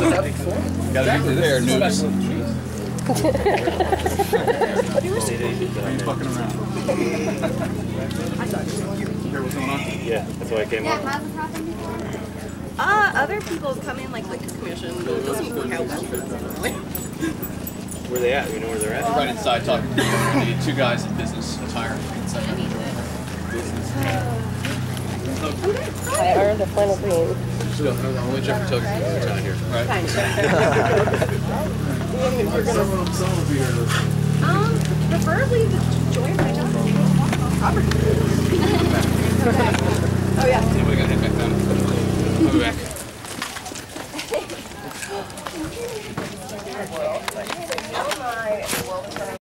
You were fucking around. Hear what's going on? Yeah, that's why I came up. Has it happened before? Other people come in like the commission, but it doesn't work out well for them. Where they at? We know where they're at. Right inside talking to you. We need two guys in business attire. Inside talking to business. I earned the flannel green. Just go. Only Jeffrey Tucker is down here. Right? Fine. We're going to run some of here. Preferably the